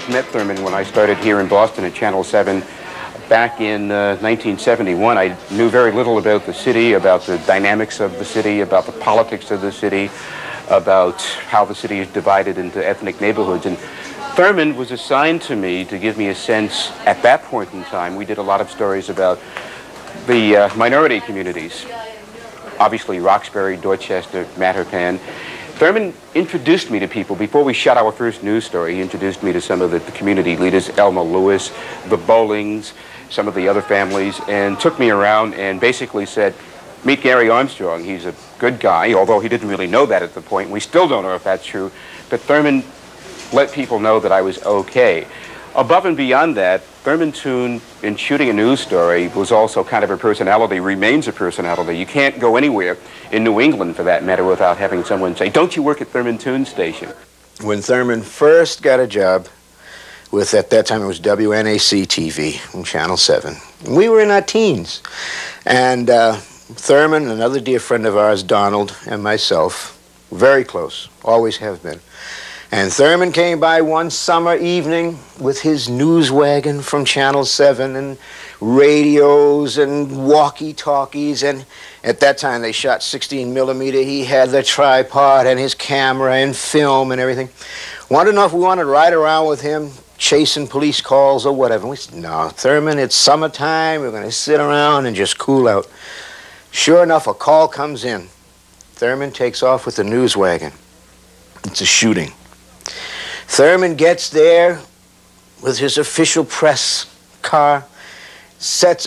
first met Therman when I started here in Boston at Channel 7 back in 1971. I knew very little about the city, about the dynamics of the city, about the politics of the city, about how the city is divided into ethnic neighborhoods. And Therman was assigned to me to give me a sense, at that point in time, we did a lot of stories about the minority communities, obviously Roxbury, Dorchester, Mattapan. Therman introduced me to people. Before we shot our first news story, he introduced me to some of the community leaders, Elma Lewis, the Bolings, some of the other families, and took me around and basically said, meet Gary Armstrong. He's a good guy, although he didn't really know that at the point. We still don't know if that's true, but Therman let people know that I was okay. Above and beyond that, Therman Toon, in shooting a news story, was also kind of a personality, remains a personality. You can't go anywhere in New England, for that matter, without having someone say, don't you work at Therman Toon station? When Therman first got a job with, at that time, it was WNAC-TV, Channel 7. We were in our teens. And Therman, another dear friend of ours, Donald, and myself, very close, always have been. And Therman came by one summer evening with his news wagon from Channel 7 and radios and walkie-talkies. And at that time, they shot 16 millimeter. He had the tripod and his camera and film and everything. Wanted to know if we wanted to ride around with him, chasing police calls or whatever. And we said, no, Therman, it's summertime. We're going to sit around and just cool out. Sure enough, a call comes in. Therman takes off with the news wagon. It's a shooting. Therman gets there with his official press car,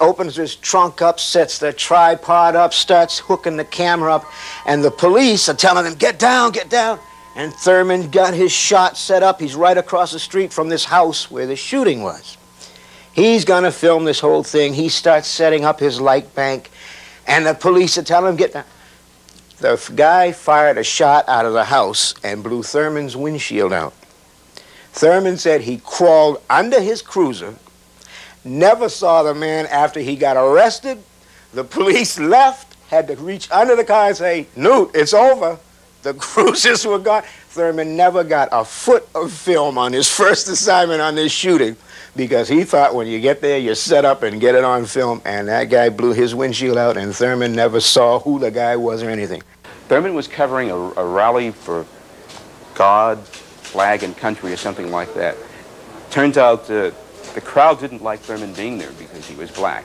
opens his trunk up, sets the tripod up, starts hooking the camera up, and the police are telling him, get down, get down. And Therman got his shot set up. He's right across the street from this house where the shooting was. He's gonna film this whole thing. He starts setting up his light bank, and the police are telling him, get down. The guy fired a shot out of the house and blew Thurman's windshield out. Therman said he crawled under his cruiser, never saw the man after he got arrested. The police left, had to reach under the car and say, Newt, it's over. The cruisers were gone. Therman never got a foot of film on his first assignment on this shooting because he thought when you get there, you set up and get it on film, and that guy blew his windshield out, and Therman never saw who the guy was or anything. Therman was covering a rally for God, flag and country or something like that. Turns out the crowd didn't like Therman being there because he was black.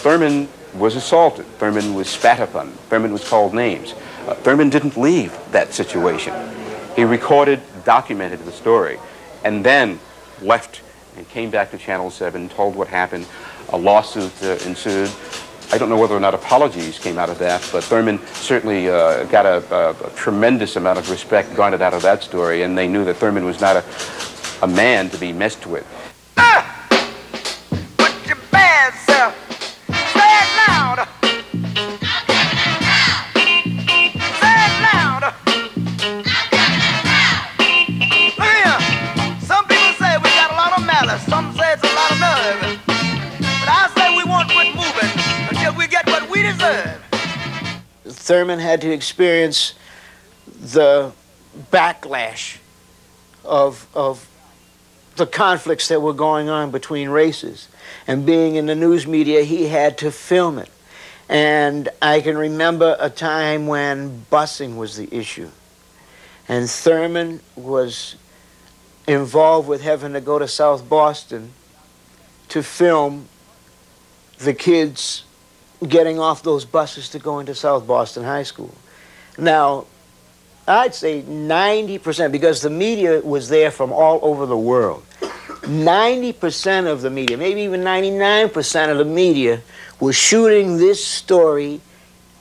Therman was assaulted. Therman was spat upon. Therman was called names. Therman didn't leave that situation. He recorded, documented the story, and then left and came back to Channel 7, told what happened. A lawsuit ensued. I don't know whether or not apologies came out of that, but Therman certainly got a tremendous amount of respect garnered out of that story, and they knew that Therman was not a man to be messed with. Put your bands up. Say it loud. Say it loud. Look here. Some people say we got a lot of malice. Some say it's a lot of nerve. But I say we won't quit moving. We get what we deserve. Therman had to experience the backlash of the conflicts that were going on between races. And being in the news media, he had to film it. And I can remember a time when busing was the issue. And Therman was involved with having to go to South Boston to film the kids getting off those buses to go into South Boston High School. Now, I'd say 90%, because the media was there from all over the world, 90% of the media, maybe even 99% of the media, was shooting this story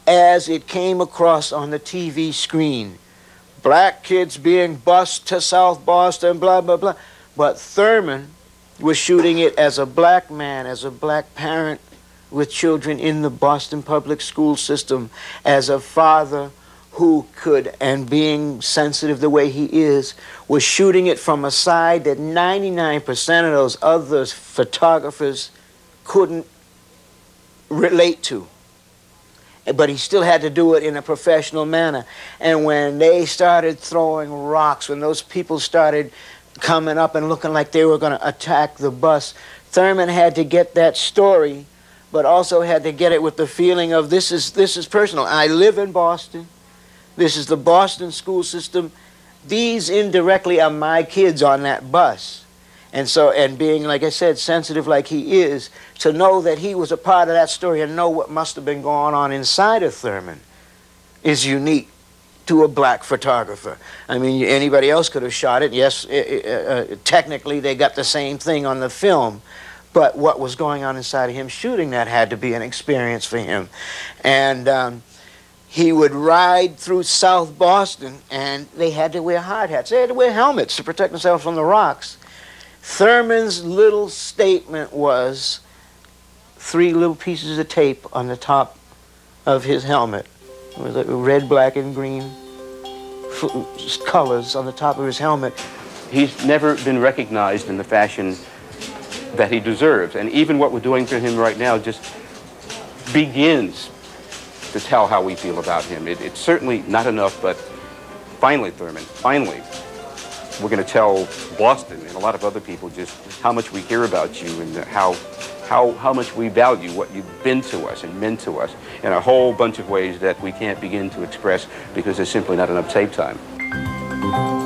as it came across on the TV screen. Black kids being bused to South Boston, blah, blah, blah. But Therman was shooting it as a black man, as a black parent, with children in the Boston public school system, as a father who could, and being sensitive the way he is, was shooting it from a side that 99% of those other photographers couldn't relate to. But he still had to do it in a professional manner. And when they started throwing rocks, when those people started coming up and looking like they were going to attack the bus. Therman had to get that story, but also had to get it with the feeling of this is personal. I live in Boston. This is the Boston school system. These indirectly are my kids on that bus. And so, and being, like I said, sensitive like he is, to know that he was a part of that story and know what must have been going on inside of Therman is unique to a black photographer. I mean, anybody else could have shot it. Yes, technically they got the same thing on the film, but what was going on inside of him shooting that had to be an experience for him. And he would ride through South Boston, and they had to wear hard hats. They had to wear helmets to protect themselves from the rocks. Thurman's little statement was 3 little pieces of tape on the top of his helmet. It was like red, black, and green colors on the top of his helmet. He's never been recognized in the fashion that he deserves. And even what we're doing for him right now just begins to tell how we feel about him. It's certainly not enough, but finally, Therman, finally, we're going to tell Boston and a lot of other people just how much we care about you and how much we value what you've been to us and meant to us in a whole bunch of ways that we can't begin to express because there's simply not enough tape time.